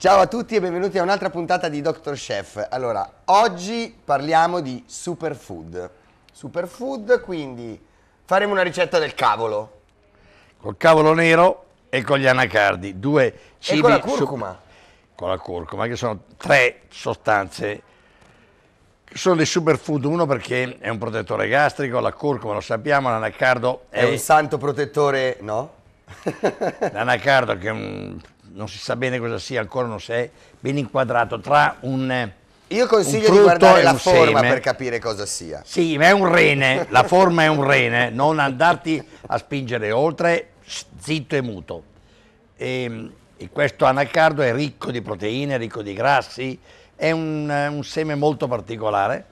Ciao a tutti e benvenuti a un'altra puntata di Doctor Chef. Allora, oggi parliamo di superfood. Superfood, quindi faremo una ricetta del cavolo. Col cavolo nero e con gli anacardi, due cibi. E con la curcuma. Con la curcuma, che sono tre sostanze che sono dei superfood. Uno perché è un protettore gastrico, la curcuma lo sappiamo, l'anacardo è un santo protettore, no? L'anacardo che è un... non si sa bene cosa sia, ancora non si è ben inquadrato tra un... Io consiglio di guardare la forma per capire cosa sia. Sì, ma è un rene, la forma è un rene, non andarti a spingere oltre, zitto e muto. E questo anacardo è ricco di proteine, ricco di grassi, è un seme molto particolare.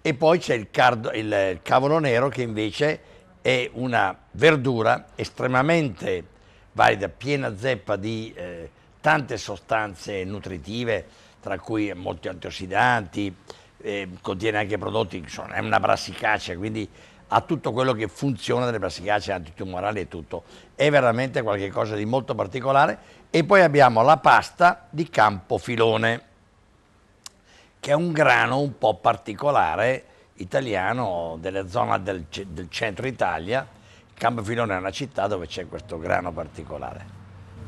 E poi c'è il cavolo nero, che invece è una verdura estremamente... valida, piena zeppa di tante sostanze nutritive, tra cui molti antiossidanti, contiene anche prodotti, insomma, è una brassicacea, quindi ha tutto quello che funziona delle brassicacee, antitumorali e tutto. È veramente qualcosa di molto particolare. E poi abbiamo la pasta di Campofilone, che è un grano un po' particolare, italiano, della zona del centro Italia. Campofilone è una città dove c'è questo grano particolare.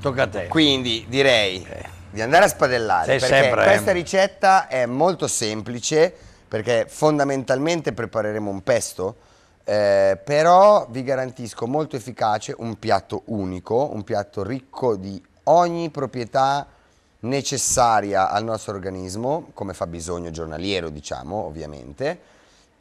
Tocca a te. Quindi direi di andare a spadellare, perché sempre... questa ricetta è molto semplice, perché fondamentalmente prepareremo un pesto, però vi garantisco molto efficace, un piatto unico, un piatto ricco di ogni proprietà necessaria al nostro organismo, come fabbisogno giornaliero, diciamo, ovviamente.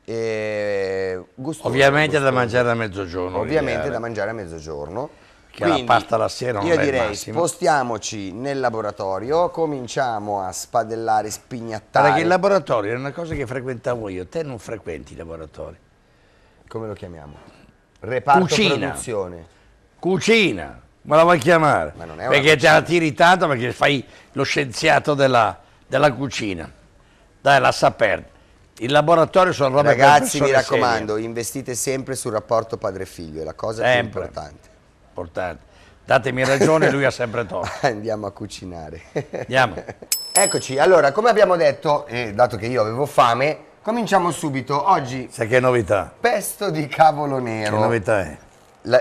Gustoso, ovviamente gustoso. Da mangiare a mezzogiorno, ovviamente da mangiare a mezzogiorno, perché quindi la pasta la sera non è il massimo. Io direi spostiamoci nel laboratorio, cominciamo a spadellare, spignattare, perché il laboratorio è una cosa che frequentavo io, te non frequenti i laboratori. Come lo chiamiamo? Reparto cucina. Produzione cucina, ma la vuoi chiamare? Ma non è una perché cucina. Te la tiri tanto, perché fai lo scienziato della cucina, dai, la saperti. Il laboratorio sono robe... Ragazzi, mi raccomando, serie. Investite sempre sul rapporto padre-figlio, è la cosa sempre più importante. Importante. Datemi ragione, lui ha sempre torto. Andiamo a cucinare. Andiamo. Eccoci, allora, come abbiamo detto, dato che io avevo fame, cominciamo subito. Oggi... Sai che novità? Pesto di cavolo nero. Che novità è?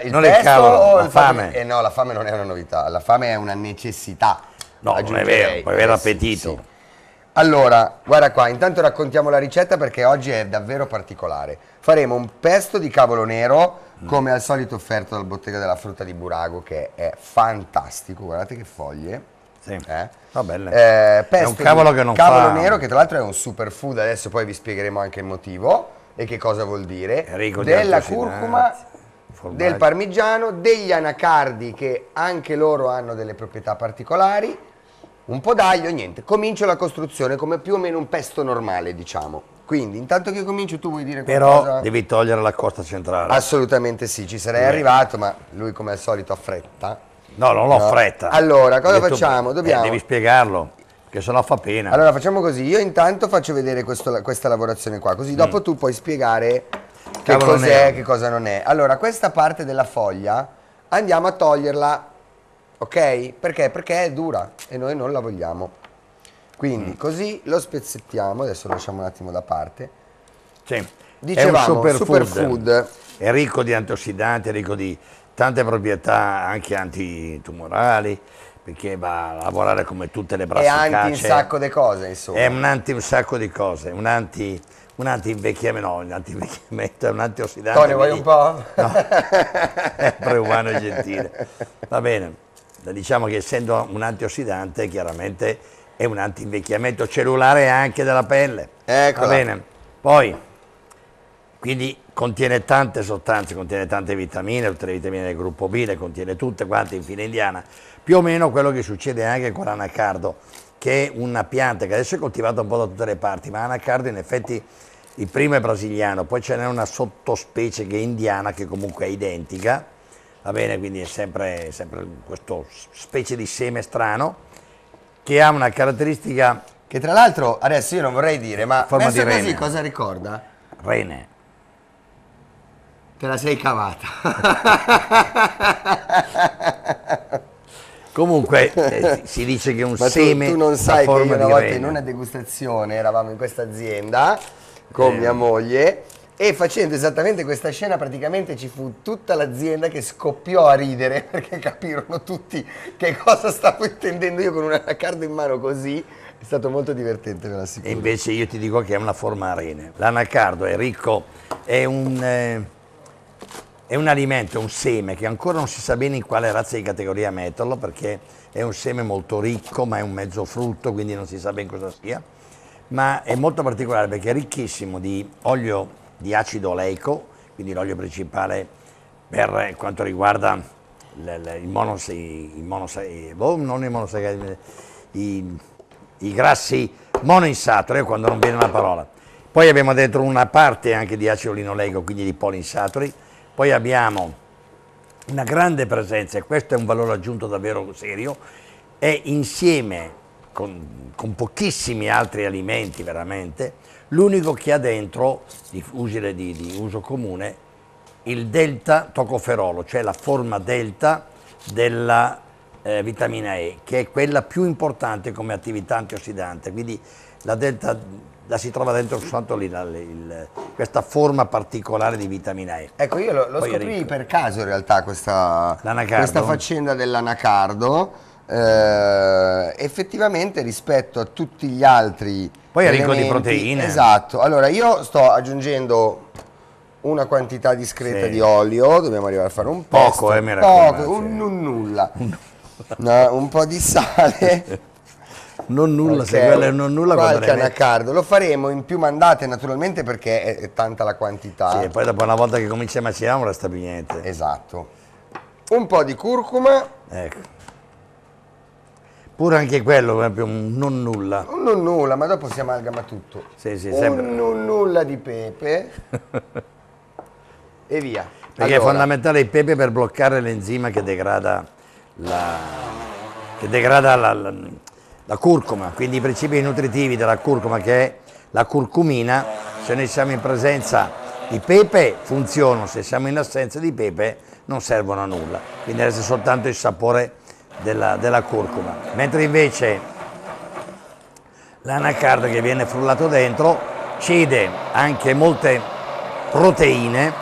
Non è il cavolo, o la fame? No, la fame non è una novità, la fame è una necessità. No, non è vero, può avere appetito. Sì. Allora, guarda qua, intanto raccontiamo la ricetta, perché oggi è davvero particolare. Faremo un pesto di cavolo nero, come al solito offerto dal Bottega della Frutta di Burago, che è fantastico, guardate che foglie. Sì, va bene. Pesto, è un cavolo che non cavolo fa... Cavolo nero, che tra l'altro è un superfood, adesso poi vi spiegheremo anche il motivo e che cosa vuol dire. Rico della curcuma, formaggi, del parmigiano, degli anacardi, che anche loro hanno delle proprietà particolari. Un po' d'aglio, niente, comincio la costruzione come più o meno un pesto normale, diciamo. Quindi intanto che comincio, tu vuoi dire qualcosa? Però devi togliere la costa centrale. Assolutamente sì, ci sarei arrivato, ma lui come al solito ha fretta. No, non ho fretta. Allora, cosa facciamo? Dobbiamo... devi spiegarlo, che sennò fa pena. Allora facciamo così, io intanto faccio vedere questa lavorazione qua, così dopo tu puoi spiegare che cos'è, che cosa non è. Allora, questa parte della foglia andiamo a toglierla. Ok? Perché? Perché è dura e noi non la vogliamo. Quindi così lo spezzettiamo, adesso lo lasciamo un attimo da parte. Sì, dicevamo, è un superfood. È ricco di antiossidanti, è ricco di tante proprietà anche antitumorali, perché va a lavorare come tutte le brassicacee. È anti un sacco di cose, insomma. È un anti un sacco di cose, un anti-invecchiamento, no, un anti-invecchiamento, un antiossidante. Tony, vuoi un po'? No, è preumano e gentile. Va bene. Diciamo che essendo un antiossidante, chiaramente è un antinvecchiamento cellulare anche della pelle. Eccola. Va bene. Poi, quindi contiene tante sostanze, contiene tante vitamine, tutte le vitamine del gruppo B, le contiene tutte quante in fila indiana. Più o meno quello che succede anche con l'anacardo, che è una pianta che adesso è coltivata un po' da tutte le parti, ma l'anacardo in effetti il primo è brasiliano, poi ce n'è una sottospecie che è indiana, che comunque è identica. Va bene, quindi è sempre questo specie di seme strano che ha una caratteristica... Che tra l'altro, adesso io non vorrei dire, ma forma di rene. Così cosa ricorda? Rene. Te la sei cavata. Comunque si dice che un seme... Tu non sai che una volta in una degustazione eravamo in questa azienda con mia moglie e facendo esattamente questa scena praticamente ci fu tutta l'azienda che scoppiò a ridere perché capirono tutti che cosa stavo intendendo io con una carta in mano così. È stato molto divertente, ve lo assicuro. E invece io ti dico che è una forma a rene. L'anacardo è ricco, è un alimento, è un seme che ancora non si sa bene in quale razza di categoria metterlo perché è un seme molto ricco ma è un mezzo frutto, quindi non si sa ben cosa sia, ma è molto particolare perché è ricchissimo di olio di acido oleico, quindi l'olio principale per quanto riguarda i grassi monoinsaturi, quando non viene la parola. Poi abbiamo dentro una parte anche di acido linoleico, quindi di polinsaturi, poi abbiamo una grande presenza, e questo è un valore aggiunto davvero serio, e insieme con pochissimi altri alimenti veramente, l'unico che ha dentro, di uso comune, il delta toccoferolo, cioè la forma delta della vitamina E, che è quella più importante come attività antiossidante, quindi la delta la si trova dentro soltanto lì, questa forma particolare di vitamina E. Ecco, io lo scoprì per caso in realtà questa faccenda dell'anacardo. Effettivamente rispetto a tutti gli altri poi è ricco di proteine. Esatto, allora io sto aggiungendo una quantità discreta di olio, dobbiamo arrivare a fare un poco, pesto, un po' di sale qualche anacardo, lo faremo in più mandate naturalmente perché è tanta la quantità. Sì, e poi dopo una volta che comincia a macinare non resta più niente. Esatto, un po' di curcuma, ecco. Pure anche quello, proprio un non nulla. Un non nulla, ma dopo si amalgama tutto. Sì, sì, sempre. Un non nulla di pepe. E via. Perché allora è fondamentale il pepe per bloccare l'enzima che degrada la curcuma. Quindi i principi nutritivi della curcuma, che è la curcumina, se noi siamo in presenza di pepe funzionano, se siamo in assenza di pepe non servono a nulla. Quindi resta soltanto il sapore della curcuma, mentre invece l'anacardo che viene frullato dentro cede anche molte proteine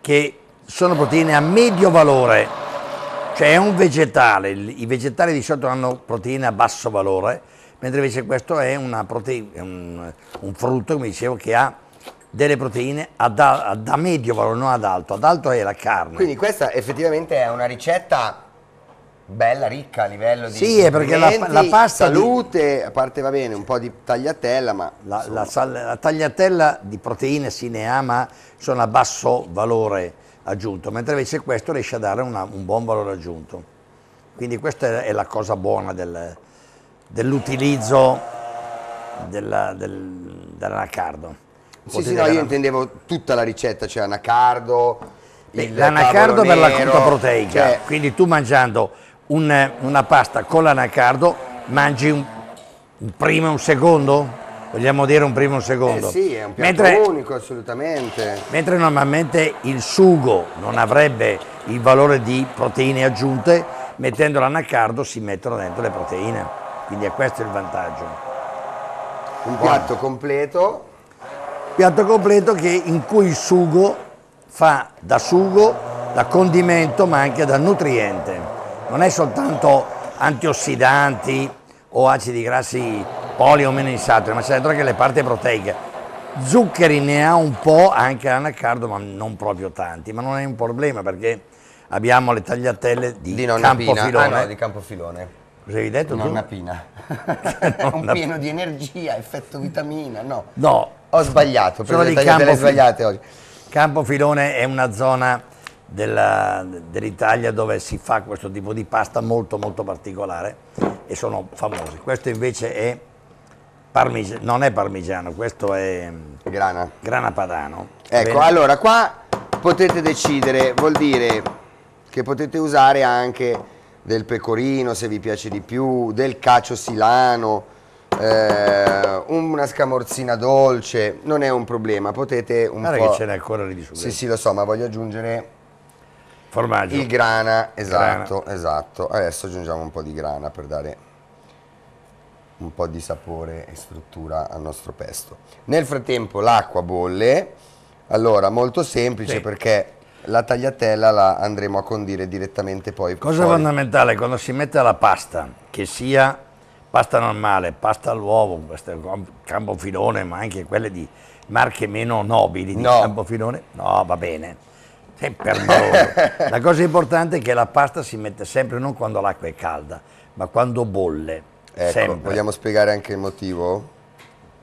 che sono proteine a medio valore, cioè è un vegetale, i vegetali di solito hanno proteine a basso valore, mentre invece questo è una proteina, un frutto, come dicevo, che ha delle proteine a medio valore, non ad alto. Ad alto è la carne. Quindi questa effettivamente è una ricetta bella, ricca a livello di... Sì, è perché la pasta... Salute, a parte va bene, un po' di tagliatella, ma... La tagliatella di proteine si ne ha, ma sono a basso valore aggiunto, mentre invece questo riesce a dare un buon valore aggiunto. Quindi questa è la cosa buona dell'utilizzo dell'anacardo. Sì, sì, no, io intendevo tutta la ricetta, cioè anacardo... L'anacardo per la quota proteica, cioè, quindi tu mangiando una pasta con l'anacardo mangi un primo e un secondo, vogliamo dire un primo e un secondo, sì, è un piatto unico assolutamente, mentre normalmente il sugo non avrebbe il valore di proteine aggiunte, mettendo l'anacardo si mettono dentro le proteine, quindi è questo il vantaggio. Un piatto completo, in cui il sugo fa da sugo, da condimento, ma anche da nutriente, non è soltanto antiossidanti o acidi grassi poli o menoinsaturi, ma c'è dentro anche le parti proteiche. Zuccheri ne ha un po' anche l'anacardo, ma non proprio tanti, ma non è un problema perché abbiamo le tagliatelle di Campofilone. Ah no, di Campofilone. Cosa hai detto tu? Nonna Pina. Un pieno di energia, effetto vitamina, no. No. Ho sbagliato, sono le tagliatelle sbagliate oggi. Campofilone è una zona dell'Italia dove si fa questo tipo di pasta molto molto particolare e sono famosi. Questo invece è non è parmigiano, questo è grana padano. Ecco, bene? Allora qua potete decidere, vuol dire che potete usare anche del pecorino se vi piace di più, del cacio silano, una scamorzina dolce, non è un problema, potete un po'... Guarda che ce n'è ancora lì di su. Sì, sì, lo so, ma voglio aggiungere formaggio. Il grana, esatto, grana. Esatto. Adesso aggiungiamo un po' di grana per dare un po' di sapore e struttura al nostro pesto. Nel frattempo l'acqua bolle. Allora, molto semplice, sì, perché la tagliatella la andremo a condire direttamente poi. Cosa fuori. Fondamentale quando si mette la pasta, che sia pasta normale, pasta all'uovo, Campofilone, ma anche quelle di marche meno nobili di Campofilone, no, va bene, sempre amoroso. La cosa importante è che la pasta si mette sempre non quando l'acqua è calda, ma quando bolle. Ecco, sempre. Vogliamo spiegare anche il motivo?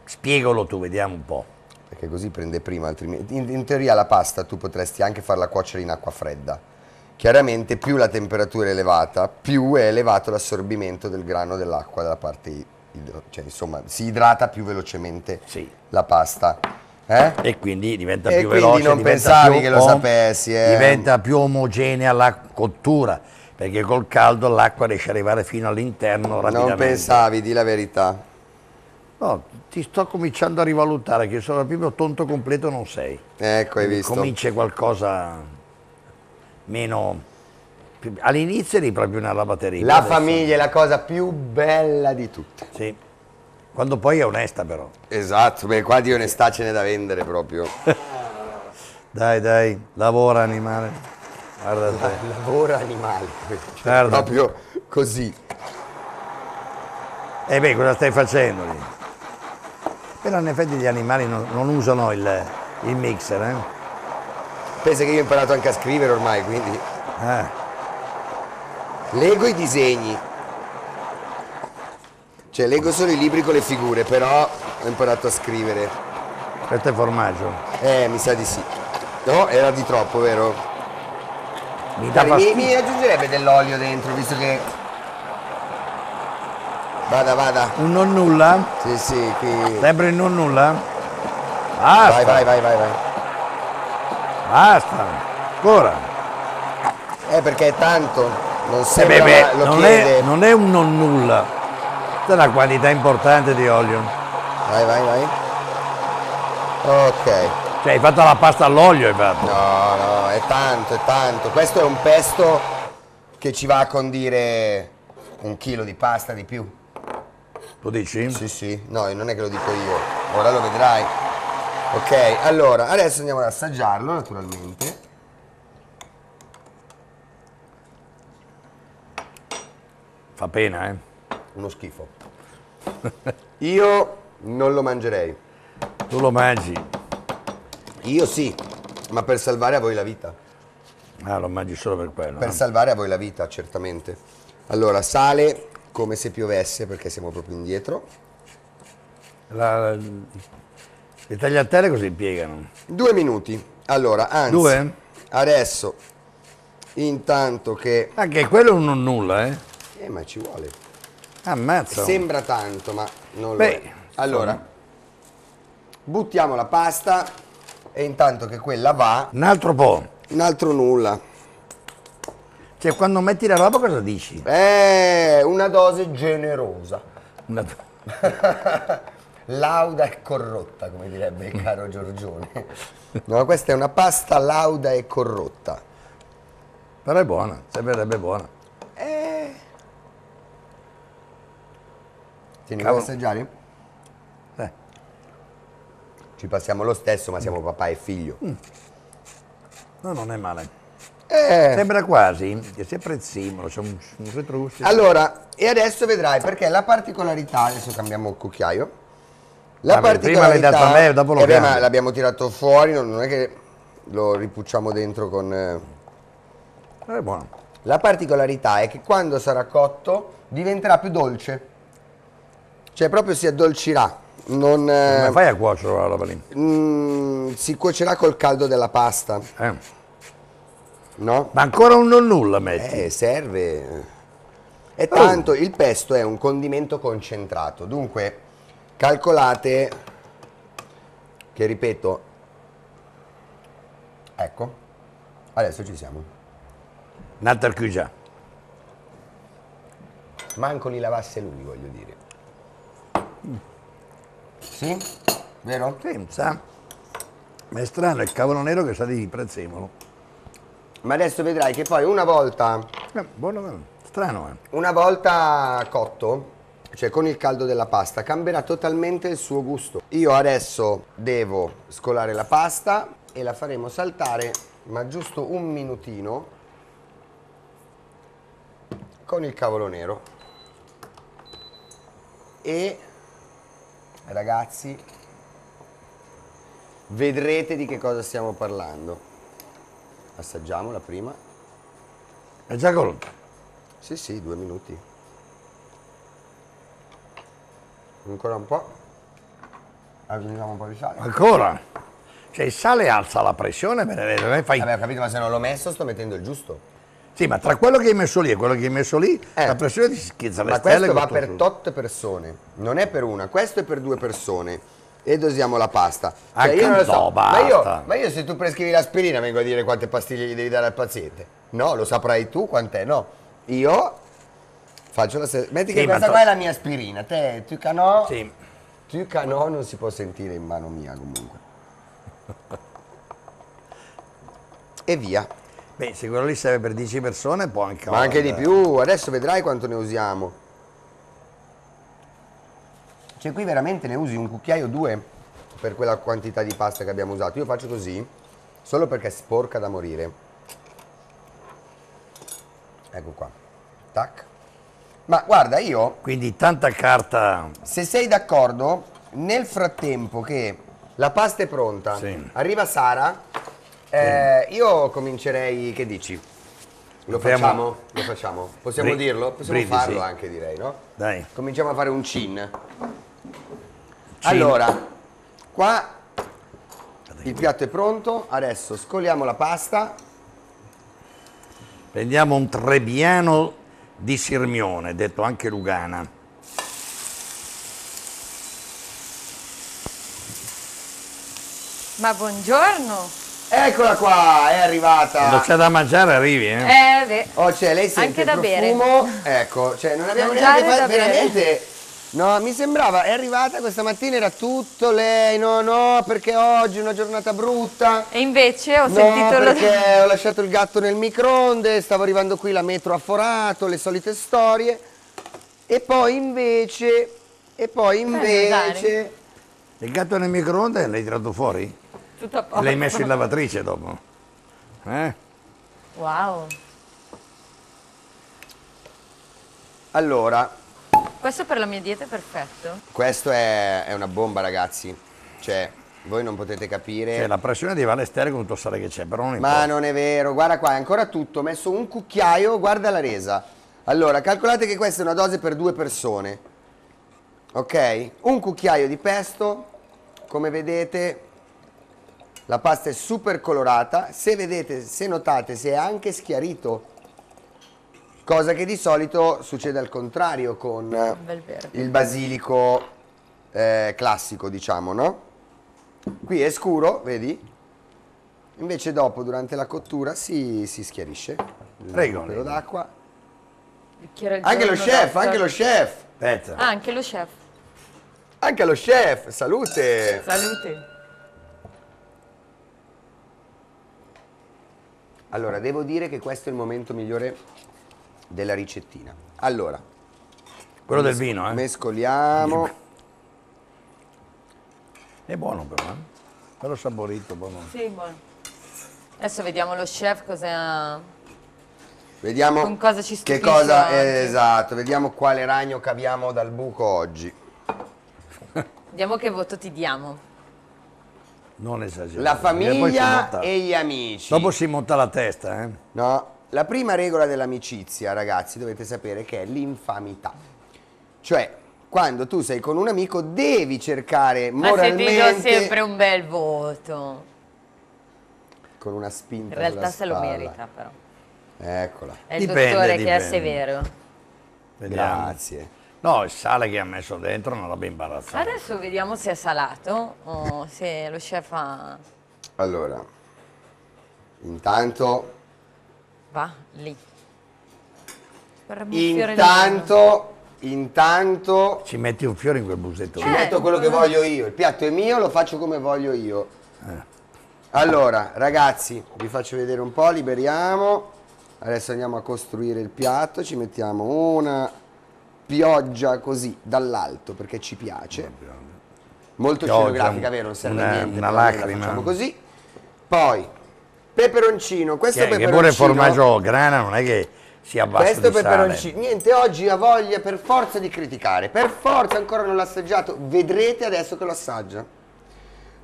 Spiegalo tu, vediamo un po'. Perché così prende prima, altrimenti in teoria la pasta tu potresti anche farla cuocere in acqua fredda. Chiaramente più la temperatura è elevata, più è elevato l'assorbimento del grano dell'acqua dalla parte, cioè insomma si idrata più velocemente, sì, la pasta. E quindi diventa più veloce. E quindi non pensavi che lo sapessi. Diventa più omogenea la cottura, perché col caldo l'acqua riesce ad arrivare fino all'interno rapidamente. Non pensavi, di la verità. No, ti sto cominciando a rivalutare, che sono proprio tonto completo non sei. Ecco, hai visto. Comincia qualcosa meno... All'inizio eri proprio una lavatrice. La famiglia è la cosa più bella di tutte. Sì, quando poi è onesta però. Esatto, beh, qua di onestà ce n'è da vendere proprio. Dai, dai, lavora animale. Guarda te. Lavora animale, cioè, proprio così. E beh, cosa stai facendo lì? Però in effetti gli animali non usano il mixer, eh? Pensa che io ho imparato anche a scrivere ormai, quindi... Leggo i disegni. Cioè, leggo solo i libri con le figure, però ho imparato a scrivere. Questo è formaggio? Mi sa di sì. No, era di troppo, vero? Mi aggiungerebbe dell'olio dentro, visto che... Vada, vada. Un non nulla? Sì, sì, qui. Sempre il non nulla? Basta. Vai, vai, vai, vai, vai. Basta. Ancora. Perché è tanto. Non sembra, ma lo chiede. Non è un non nulla. C'è una quantità importante di olio. Vai, vai, vai. Ok. Cioè, hai fatto la pasta all'olio, hai fatto. No, no, è tanto, è tanto. Questo è un pesto che ci va a condire 1 chilo di pasta di più. Lo dici? Sì, sì, no, non è che lo dico io, ora lo vedrai. Ok, allora, adesso andiamo ad assaggiarlo, naturalmente. Fa pena, eh? Uno schifo. Io non lo mangerei. Tu lo mangi? Io sì, ma per salvare a voi la vita. Lo mangi solo per quello. Per salvare a voi la vita, certamente. Allora, sale... come se piovesse, perché siamo proprio indietro. Le tagliatelle così piegano? 2 minuti. Allora, anzi, 2? Adesso, intanto che... Anche quello è un non nulla, eh? Ma ci vuole. Ammazza. Sembra tanto, ma non lo è. Allora, buttiamo la pasta e intanto che quella va... Un altro po'. Un altro nulla. Cioè, quando metti la roba cosa dici? Una dose generosa. Una lauda e corrotta, come direbbe il caro Giorgione. No, questa è una pasta lauda e corrotta. Però è buona, sembrerebbe buona. Tieni, vuoi assaggiare? Ci passiamo lo stesso, ma siamo papà e figlio. No, non è male. Sembra quasi che sia prezzemolo, c'è un retruscio. Allora, e adesso vedrai, perché la particolarità, adesso cambiamo il cucchiaio. La particolarità, prima l'hai dato a me, dopo lo cambio. L'abbiamo tirato fuori, non è che lo ripucciamo dentro con... È buono. La particolarità è che quando sarà cotto diventerà più dolce. Cioè proprio si addolcirà. Come fai a cuocerlo la roba lì? Si cuocerà col caldo della pasta. No? Ma ancora un non nulla metti. Serve. E tanto il pesto è un condimento concentrato, dunque calcolate che, ripeto, ecco, adesso ci siamo. Un'altra chiusa. Manco li lavasse lui, voglio dire. Sì? Vero? Sì, sa. Ma è strano, è il cavolo nero che sa di prezzemolo. Ma adesso vedrai che poi una volta... buono, strano, eh. Una volta cotto, cioè con il caldo della pasta, cambierà totalmente il suo gusto. Io adesso devo scolare la pasta e la faremo saltare, ma giusto un minutino, con il cavolo nero. E ragazzi, vedrete di che cosa stiamo parlando. Assaggiamola prima. È già pronta? Sì, sì, 2 minuti. Ancora un po'. Aggiungiamo un po' di sale. Ancora? Cioè il sale alza la pressione, benedetto, non fai... Vabbè, ho capito, ma se non l'ho messo sto mettendo il giusto. Sì, ma tra quello che hai messo lì e quello che hai messo lì, la pressione ti schizza le stelle. Ma questo va per 8 persone, non è per una, questo è per 2 persone. E dosiamo la pasta. Cioè, io non lo so, ma io se tu prescrivi l'aspirina vengo a dire quante pastiglie gli devi dare al paziente. No, lo saprai tu quant'è, no. Io faccio la... Metti che questa qua è la mia aspirina, te, Tucanò... Sì. Tucanò non si può sentire in mano mia comunque. E via. Beh, se quello lì serve per 10 persone può anche... Ma anche di più, adesso vedrai quanto ne usiamo. Cioè qui veramente ne usi un cucchiaio o 2 per quella quantità di pasta che abbiamo usato. Io faccio così solo perché è sporca da morire. Ecco qua. Tac. Ma guarda io... Quindi tanta carta... Se sei d'accordo, nel frattempo che la pasta è pronta, sì, arriva Sara, io comincerei... Che dici? Lo facciamo? Possiamo dirlo? Possiamo farlo, sì, anche direi, no? Dai. Cominciamo a fare un cin. Allora, qua il piatto è pronto, adesso scoliamo la pasta. Prendiamo un trebbiano di Sirmione, detto anche Lugana. Ma buongiorno! Eccola qua, è arrivata. Quando c'è da mangiare arrivi, eh? Beh. Oh, cioè, lei sente anche il profumo, bere. Ecco, cioè non abbiamo neanche fatto veramente... No, mi sembrava, è arrivata questa mattina, era tutto lei, no, perché oggi è una giornata brutta. E invece ho sentito... No, perché ho lasciato il gatto nel microonde, stavo arrivando qui, la metro ha forato, le solite storie. E poi invece... Il gatto nel microonde l'hai tirato fuori? L'hai messo in lavatrice dopo, eh? Wow. Allora, questo per la mia dieta è perfetto. Questo è una bomba, ragazzi. Cioè, voi non potete capire. Cioè, la pressione di all'esterno con tutto il sale che c'è, però non importa. Ma non è vero, guarda qua, è ancora tutto. Ho messo un cucchiaio, guarda la resa. Allora, calcolate che questa è una dose per 2 persone. Ok? Un cucchiaio di pesto, come vedete. La pasta è super colorata, se vedete, se notate, si è anche schiarito, cosa che di solito succede al contrario con il basilico classico, diciamo, no? Qui è scuro, vedi? Invece dopo, durante la cottura, si schiarisce. Prego. Un po' d'acqua. Anche lo chef! Aspetta. Ah, anche lo chef. Anche lo chef, salute! Salute! Allora, devo dire che questo è il momento migliore della ricettina. Allora, quello del vino, eh? Mescoliamo. È buono però, eh? Però saporito, buono. Sì, buono. Adesso vediamo lo chef cosa... Vediamo con cosa ci stupisce. Che cosa... Esatto, vediamo quale ragno caviamo dal buco oggi. Vediamo che voto ti diamo. Non esagerare. La famiglia e gli amici. Dopo si monta la testa, eh? No. La prima regola dell'amicizia, ragazzi, dovete sapere che è l'infamità. Cioè, quando tu sei con un amico devi cercare moralmente... Ma se ti do sempre un bel voto. Con una spinta. In realtà se lo merita, però. Eccola. È il dottore che è severo. Vediamo. Grazie. No, il sale che ha messo dentro è una roba imbarazzante. Adesso vediamo se è salato o se lo chef ha... Allora, intanto... Va lì. Intanto... Ci metti un fiore in quel busetto. Ci metto quello che voglio io, il piatto è mio, lo faccio come voglio io. Allora ragazzi, vi faccio vedere un po', liberiamo. Adesso andiamo a costruire il piatto, ci mettiamo una pioggia così dall'alto perché ci piace. Molto scenografica, vero? Non serve a niente. Una lacrima. Facciamo così. Poi peperoncino, questo peperoncino. Che pure formaggio grana non è che si abbassa. Questo peperoncino, niente, oggi ha voglia per forza di criticare, per forza, ancora non l'ho assaggiato, vedrete adesso che lo assaggia.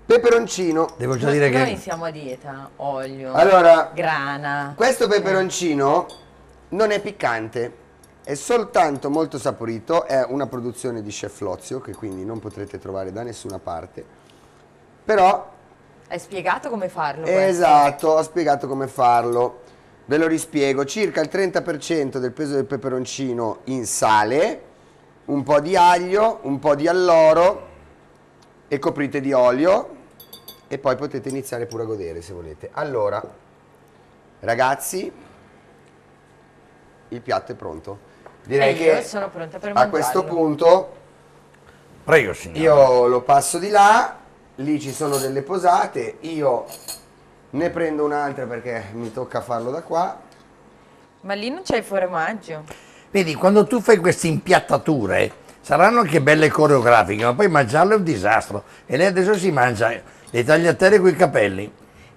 Peperoncino. Devo già dire che noi siamo a dieta, olio, allora, grana. Questo peperoncino non è piccante, è soltanto molto saporito, è una produzione di Chef Lozio che quindi non potrete trovare da nessuna parte. Però hai spiegato come farlo? Esatto, ho spiegato come farlo. Ve lo rispiego, circa il 30% del peso del peperoncino in sale, un po' di aglio, un po' di alloro e coprite di olio e poi potete iniziare pure a godere se volete. Allora, ragazzi, il piatto è pronto. Direi che sono pronta per mangiarlo. A questo punto, prego signora, io lo passo di là, lì ci sono delle posate, io ne prendo un'altra perché mi tocca farlo da qua. Ma lì non c'è il formaggio. Vedi, quando tu fai queste impiattature, saranno anche belle coreografiche, ma poi mangiarlo è un disastro. E lei adesso si mangia le tagliatelle coi capelli.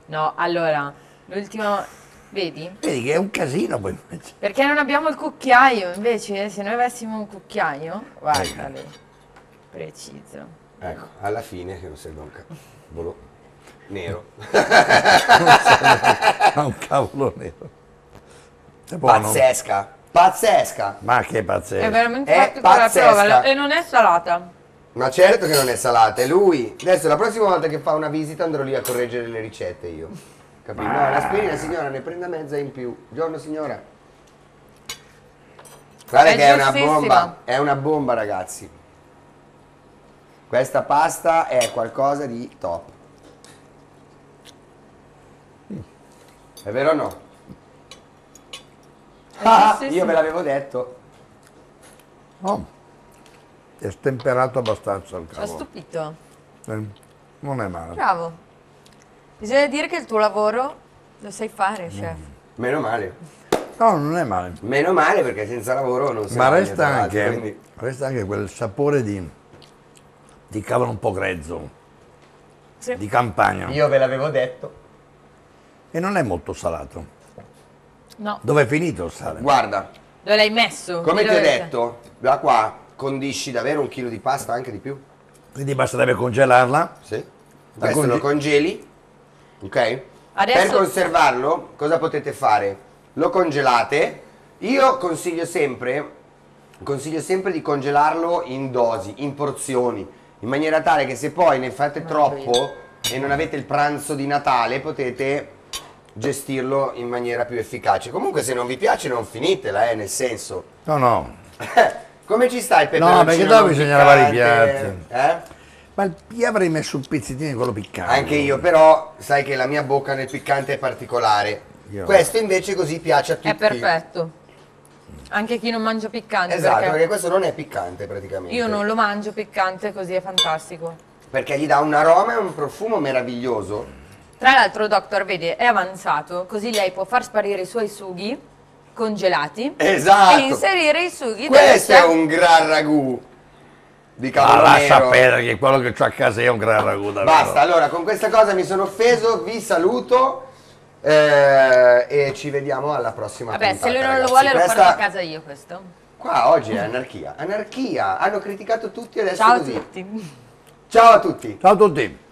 No, allora, l'ultima, vedi? Vedi che è un casino poi mangiare. Perché non abbiamo il cucchiaio, invece, se noi avessimo un cucchiaio, guarda lì, preciso. Ecco, alla fine che non serve un cavolo nero. Ma un cavolo nero. È buono. Pazzesca, pazzesca. Ma che pazzesca. È veramente fatto con la prova e non è salata. Ma certo che non è salata, è lui. Adesso la prossima volta che fa una visita andrò lì a correggere le ricette io. Capito? No, la spirina signora ne prenda mezza in più. Buongiorno signora. Guarda che è una bomba ragazzi. Questa pasta è qualcosa di top. È vero o no? Ah, io ve l'avevo detto. Oh, è stemperato abbastanza il cavolo. Ci ha stupito. Non è male. Bravo. Bisogna dire che il tuo lavoro lo sai fare, chef. Meno male. No, non è male. Meno male perché senza lavoro non si fa. Ma resta anche quel sapore di cavolo un po' grezzo, sì, di campagna. Io ve l'avevo detto. E non è molto salato. No. Dove è finito il sale? Guarda. Dove l'hai messo? Come ti ho detto, da qua condisci davvero un chilo di pasta, anche di più. Quindi basterebbe congelarla. Sì. Adesso lo congeli. Ok? Adesso... Per conservarlo, cosa potete fare? Lo congelate. Io consiglio sempre di congelarlo in dosi, in porzioni, in maniera tale che se poi ne fate troppo e non avete il pranzo di Natale, potete gestirlo in maniera più efficace. Comunque se non vi piace non finitela, nel senso. No, no. Come ci stai per peperoncino? No, perché dopo bisogna lavare i piatti. Ma io avrei messo un pezzettino di quello piccante. Anche io, però sai che la mia bocca nel piccante è particolare. Io. Questo invece così piace a tutti. È perfetto. Anche chi non mangia piccante. Esatto, perché questo non è piccante praticamente. Io non lo mangio piccante, così è fantastico. Perché gli dà un aroma e un profumo meraviglioso. Tra l'altro, Doctor, vedi, è avanzato, così lei può far sparire i suoi sughi congelati. Esatto. E inserire i sughi. Questo è un gran ragù di cavolo nero. Ma lascia sapere che quello che ho a casa è un gran ragù davvero. Basta, allora, con questa cosa mi sono offeso, vi saluto e ci vediamo alla prossima puntata. Vabbè, se lui non lo vuole lo porto a casa io questo. Qua oggi è anarchia. Anarchia, hanno criticato tutti e adesso così. Ciao a tutti. Ciao a tutti. Ciao a tutti.